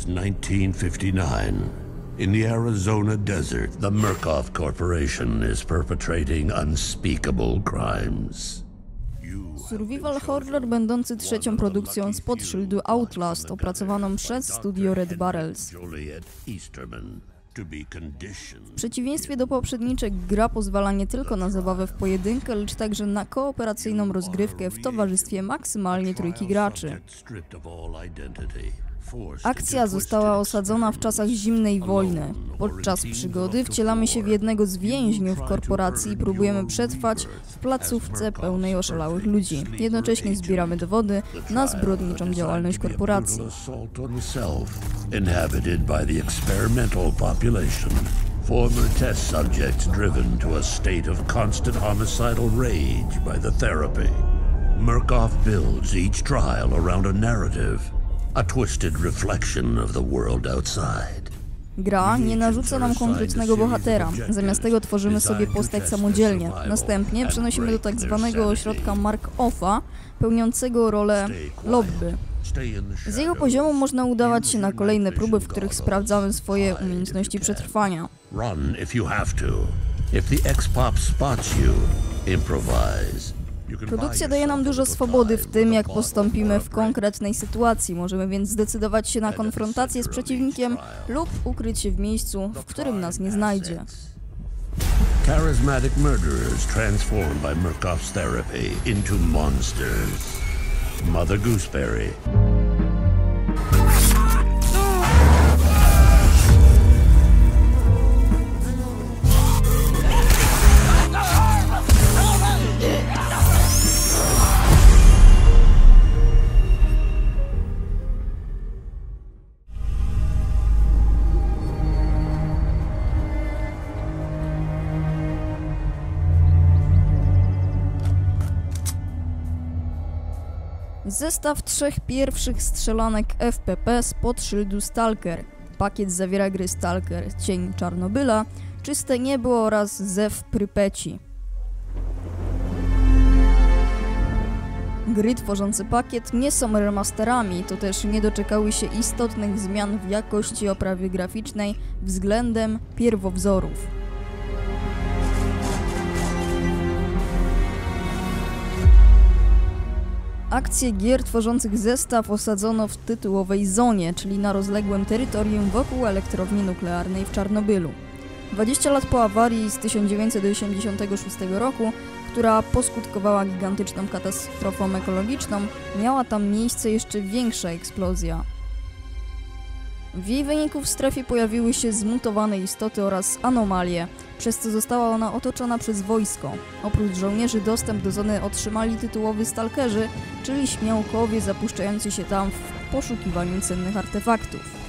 is 1959. In the Arizona desert, the Murkoff Corporation is perpetrating unspeakable crimes. Survival horror będący trzecią produkcją spod szyldu Outlast, opracowaną przez studio Red Barrels. W przeciwieństwie do poprzedniczek, gra pozwala nie tylko na zabawę w pojedynkę, lecz także na kooperacyjną rozgrywkę w towarzystwie maksymalnie trójki graczy. Akcja została osadzona w czasach zimnej wojny. Podczas przygody wcielamy się w jednego z więźniów korporacji i próbujemy przetrwać w placówce pełnej oszalałych ludzi. Jednocześnie zbieramy dowody na zbrodniczą działalność korporacji. Former test subjects driven to a state of constant homicidal rage by the therapy. Murkoff builds each trial around a narrative. A twisted reflection of the world outside. Gra nie narzuca nam konkretnego bohatera, zamiast tego tworzymy sobie postać samodzielnie. Następnie przenosimy do tak zwanego ośrodka Markoffa, pełniącego rolę lobby. Z jego poziomu można udawać się na kolejne próby, w których sprawdzamy swoje umiejętności przetrwania. Run if you have to. If the ex-pop spots you, improvise. Produkcja daje nam dużo swobody w tym, jak postąpimy w konkretnej sytuacji. Możemy więc zdecydować się na konfrontację z przeciwnikiem lub ukryć się w miejscu, w którym nas nie znajdzie. Charismatic murderers transformed by Murkoff's therapy into monsters. Mother Gooseberry. Zestaw trzech pierwszych strzelanek FPP spod szyldu Stalker. Pakiet zawiera gry Stalker, Cień Czarnobyla, Czyste Niebo oraz Zew Prypeci. Gry tworzące pakiet nie są remasterami, to też nie doczekały się istotnych zmian w jakości oprawy graficznej względem pierwowzorów. Akcje gier tworzących zestaw osadzono w tytułowej zonie, czyli na rozległym terytorium wokół elektrowni nuklearnej w Czarnobylu. 20 lat po awarii z 1986 roku, która poskutkowała gigantyczną katastrofą ekologiczną, miała tam miejsce jeszcze większa eksplozja. W jej wyniku w strefie pojawiły się zmutowane istoty oraz anomalie, przez co została ona otoczona przez wojsko. Oprócz żołnierzy dostęp do zony otrzymali tytułowi stalkerzy, czyli śmiałkowie zapuszczający się tam w poszukiwaniu cennych artefaktów.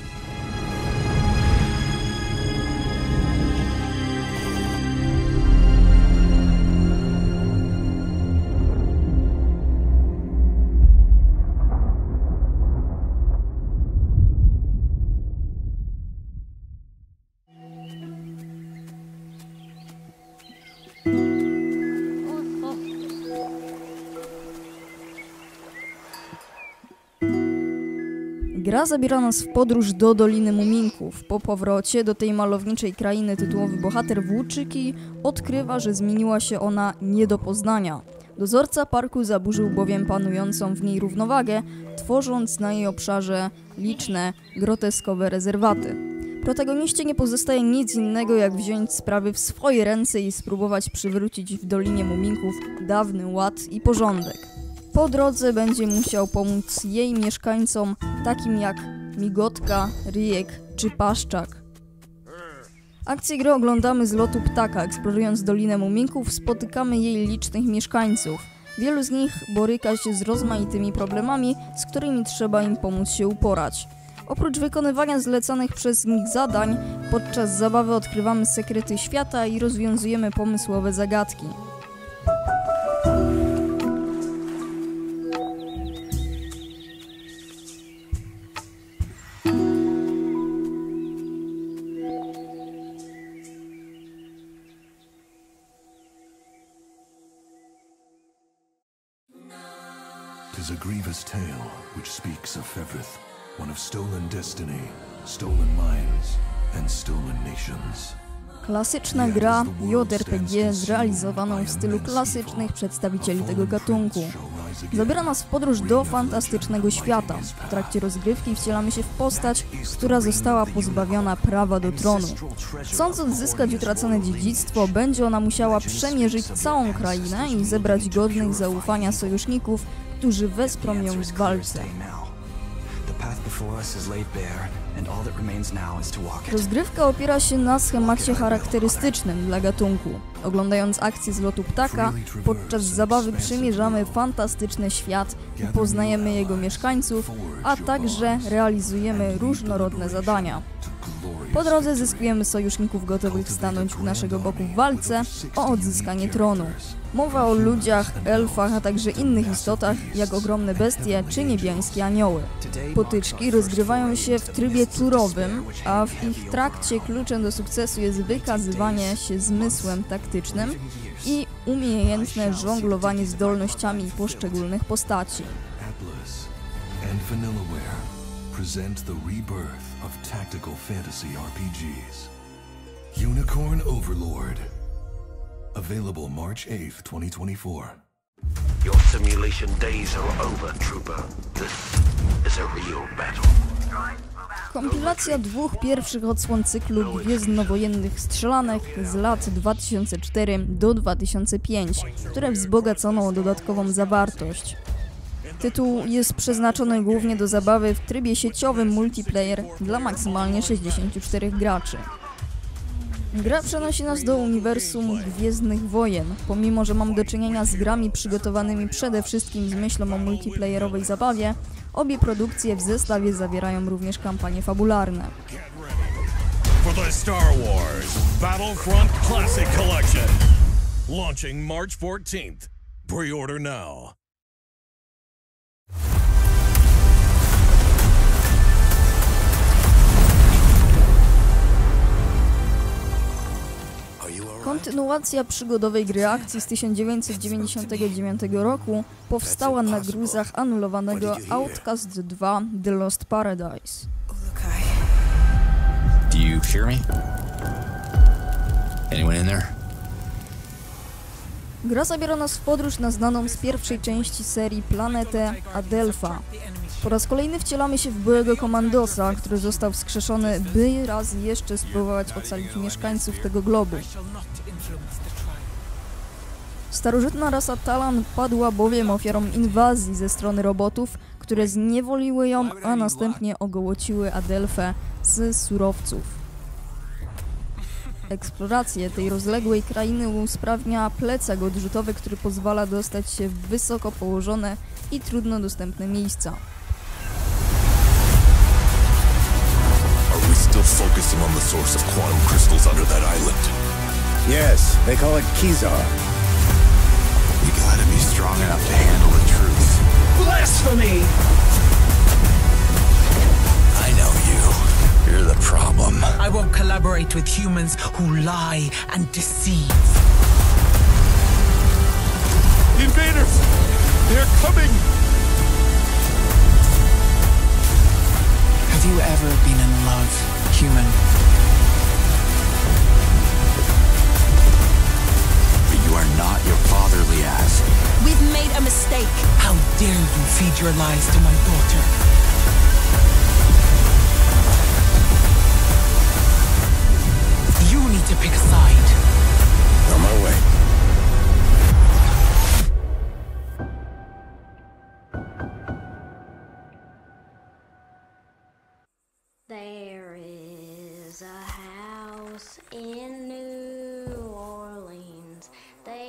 Gra zabiera nas w podróż do Doliny Muminków. Po powrocie do tej malowniczej krainy tytułowy bohater Włóczyki odkrywa, że zmieniła się ona nie do poznania. Dozorca parku zaburzył bowiem panującą w niej równowagę, tworząc na jej obszarze liczne, groteskowe rezerwaty. Protagoniście nie pozostaje nic innego, jak wziąć sprawy w swoje ręce i spróbować przywrócić w Dolinie Muminków dawny ład i porządek. Po drodze będzie musiał pomóc jej mieszkańcom, takim jak Migotka, Rijek czy Paszczak. Akcję gry oglądamy z lotu ptaka, eksplorując Dolinę Muminków, spotykamy jej licznych mieszkańców. Wielu z nich boryka się z rozmaitymi problemami, z którymi trzeba im pomóc się uporać. Oprócz wykonywania zlecanych przez nich zadań, podczas zabawy odkrywamy sekrety świata i rozwiązujemy pomysłowe zagadki. Is a grievous tale which speaks of Fevith, one of stolen destiny, stolen minds and stolen nations. Klasyczna gra JRPG zrealizowaną w stylu klasycznych przedstawicieli tego gatunku. Zabiera nas w podróż do fantastycznego świata. W trakcie rozgrywki wcielamy się w postać, która została pozbawiona prawa do tronu. Chcąc odzyskać utracone dziedzictwo, będzie ona musiała przemierzyć całą krainę i zebrać godnych zaufania sojuszników, którzy wesprą ją w walce. Rozgrywka opiera się na schemacie charakterystycznym dla gatunku. Oglądając akcję z lotu ptaka, podczas zabawy przemierzamy fantastyczny świat i poznajemy jego mieszkańców, a także realizujemy różnorodne zadania. Po drodze zyskujemy sojuszników gotowych stanąć u naszego boku w walce o odzyskanie tronu. Mowa o ludziach, elfach, a także innych istotach, jak ogromne bestie czy niebiańskie anioły. Potyczki rozgrywają się w trybie turowym, a w ich trakcie kluczem do sukcesu jest wykazywanie się zmysłem taktycznym i umiejętne żonglowanie zdolnościami poszczególnych postaci. Present the rebirth of tactical fantasy RPGs. Unicorn Overlord. Available March 8th, 2024. Your simulation days are over, trooper. This is a real battle. Kompilacja dwóch pierwszych odsłon cyklu gwiezdnowojennych strzelanek z lat 2004 do 2005, które wzbogacono o dodatkową zawartość. Tytuł jest przeznaczony głównie do zabawy w trybie sieciowym multiplayer dla maksymalnie 64 graczy. Gra przenosi nas do uniwersum Gwiezdnych Wojen. Pomimo że mam do czynienia z grami przygotowanymi przede wszystkim z myślą o multiplayerowej zabawie, obie produkcje w zestawie zawierają również kampanie fabularne. For the Star Wars Battlefront Classic Collection. Launching March 14th. Pre-order now. Kontynuacja przygodowej gry akcji z 1999 roku powstała na gruzach anulowanego Outcast 2 The Lost Paradise. Do you hear me? Anyone in there? Gra zabiera nas w podróż na znaną z pierwszej części serii planetę Adelpha. Po raz kolejny wcielamy się w byłego komandosa, który został wskrzeszony, by raz jeszcze spróbować ocalić mieszkańców tego globu. Starożytna rasa Talan padła bowiem ofiarą inwazji ze strony robotów, które zniewoliły ją, a następnie ogołociły Adelphę z surowców. Eksplorację tej rozległej krainy usprawnia plecak odrzutowy, który pozwala dostać się w wysoko położone i trudno dostępne miejsca. Yes, they call it Kizar. You gotta be strong enough to handle the truth. Blasphemy! I know you. You're the problem. I won't collaborate with humans who lie and deceive. Invaders! They're coming! Have you ever been in love, human? But you are not your fatherly ass. We've made a mistake. How dare you feed your lies to my daughter?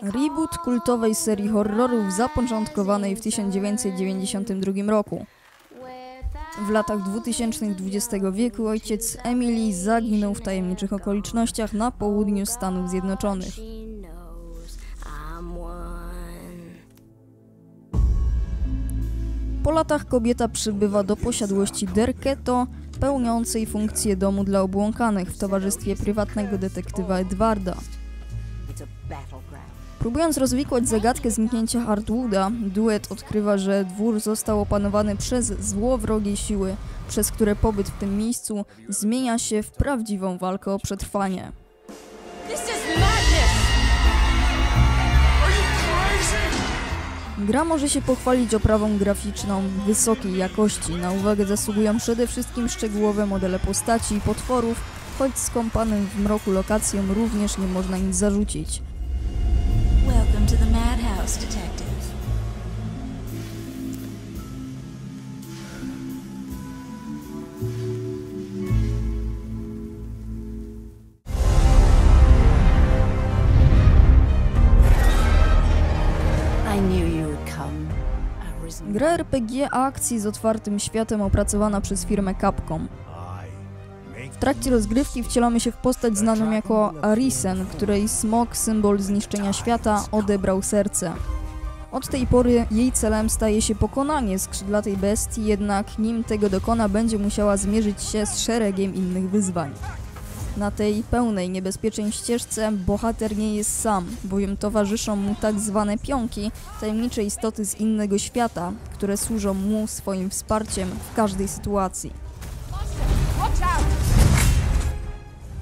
Reboot kultowej serii horrorów zapoczątkowanej w 1992 roku. W latach 2000 XX wieku ojciec Emily zaginął w tajemniczych okolicznościach na południu Stanów Zjednoczonych. Po latach kobieta przybywa do posiadłości Derketo, pełniącej funkcję domu dla obłąkanych w towarzystwie prywatnego detektywa Edwarda. Próbując rozwikłać zagadkę zniknięcia Hardwooda, duet odkrywa, że dwór został opanowany przez złowrogie siły, przez które pobyt w tym miejscu zmienia się w prawdziwą walkę o przetrwanie. Gra może się pochwalić oprawą graficzną wysokiej jakości. Na uwagę zasługują przede wszystkim szczegółowe modele postaci i potworów, choć skąpanym w mroku lokacjom również nie można nic zarzucić. Gra RPG akcji z otwartym światem opracowana przez firmę Capcom. W trakcie rozgrywki wcielamy się w postać znaną jako Arisen, której smok, symbol zniszczenia świata, odebrał serce. Od tej pory jej celem staje się pokonanie skrzydlatej bestii, jednak nim tego dokona, będzie musiała zmierzyć się z szeregiem innych wyzwań. Na tej pełnej niebezpiecznej ścieżce bohater nie jest sam, bowiem towarzyszą mu tak zwane pionki, tajemnicze istoty z innego świata, które służą mu swoim wsparciem w każdej sytuacji.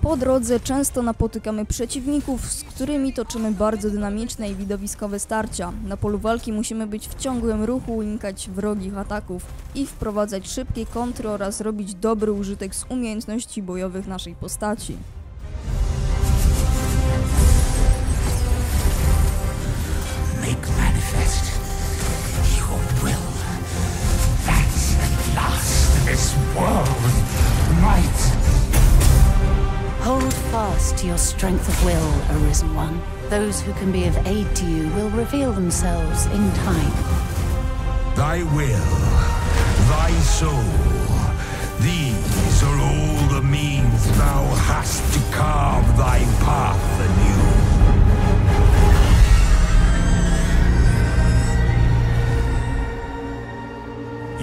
Po drodze często napotykamy przeciwników, z którymi toczymy bardzo dynamiczne i widowiskowe starcia. Na polu walki musimy być w ciągłym ruchu, unikać wrogich ataków i wprowadzać szybkie kontry oraz robić dobry użytek z umiejętności bojowych naszej postaci. Hold fast to your strength of will, Arisen One. Those who can be of aid to you will reveal themselves in time. Thy will, thy soul, these are all the means thou hast to carve thy path anew.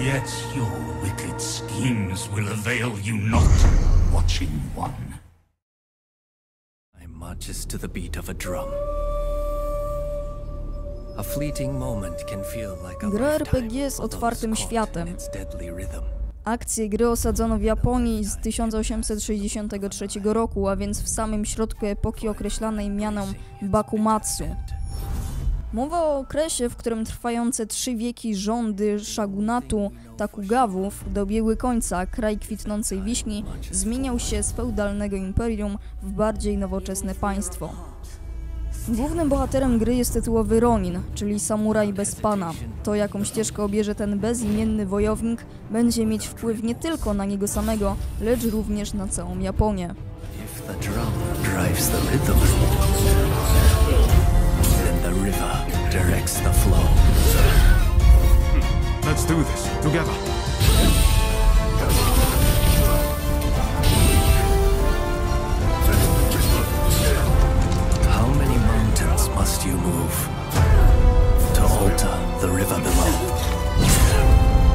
Yet your wicked schemes will avail you not, Watching One. Gra RPG z otwartym światem. Akcję gry osadzono w Japonii z 1863 roku, a więc w samym środku epoki określanej mianem Bakumatsu. Mowa o okresie, w którym trwające 3 wieki rządy szagunatu Takugawów dobiegły końca, kraj kwitnącej wiśni zmieniał się z feudalnego imperium w bardziej nowoczesne państwo. Głównym bohaterem gry jest tytułowy Ronin, czyli samuraj bez pana. To, jaką ścieżkę obierze ten bezimienny wojownik, będzie mieć wpływ nie tylko na niego samego, lecz również na całą Japonię.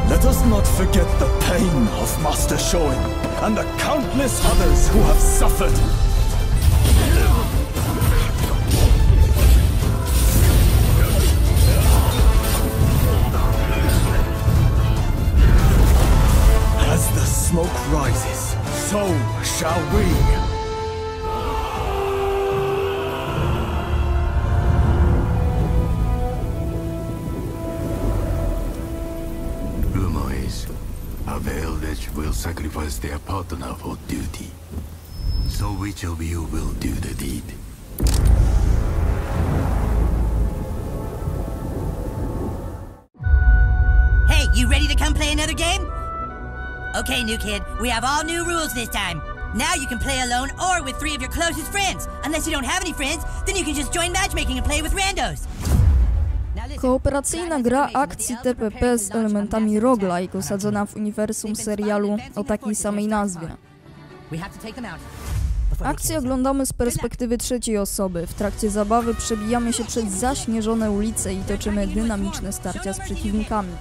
Let us not forget the pain of Master Sholin and the countless others who have suffered. Smoke rises, so shall we. Rumor is, a Veiled Edge will sacrifice their partner for duty. So which of you will do the deed? Hey, you ready to come play another game? Okay, new kid, we have all new rules this time. Now you can play alone or with 3 of your closest friends. Unless you don't have any friends, then you can just join matchmaking and play with randos. Kooperacyjna gra akcji TPP z elementami roguelike, osadzona w uniwersum serialu o takiej samej nazwie. Akcję oglądamy z perspektywy trzeciej osoby. W trakcie zabawy przebijamy się przez zaśnieżone ulice i toczymy dynamiczne starcia z przeciwnikami.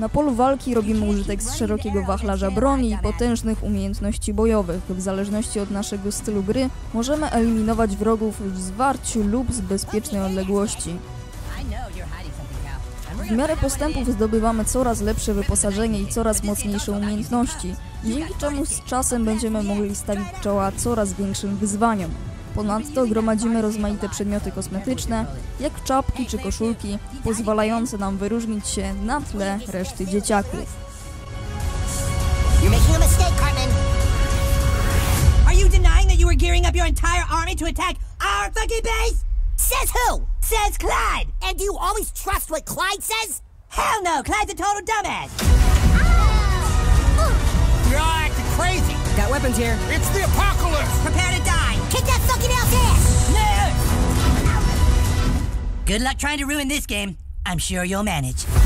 Na polu walki robimy użytek z szerokiego wachlarza broni i potężnych umiejętności bojowych. W zależności od naszego stylu gry możemy eliminować wrogów w zwarciu lub z bezpiecznej odległości. W miarę postępów zdobywamy coraz lepsze wyposażenie i coraz mocniejsze umiejętności, dzięki czemu z czasem będziemy mogli stawić czoła coraz większym wyzwaniom. Ponadto gromadzimy rozmaite przedmioty kosmetyczne, jak czapki czy koszulki, pozwalające nam wyróżnić się na tle reszty dzieciaków. Says who? Says Clyde! And do you always trust what Clyde says? Hell no! Clyde's a total dumbass! You're all acting crazy! Got weapons here. It's the apocalypse! Prepare to die! Kick that fucking elf's ass! No! Good luck trying to ruin this game. I'm sure you'll manage.